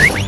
What?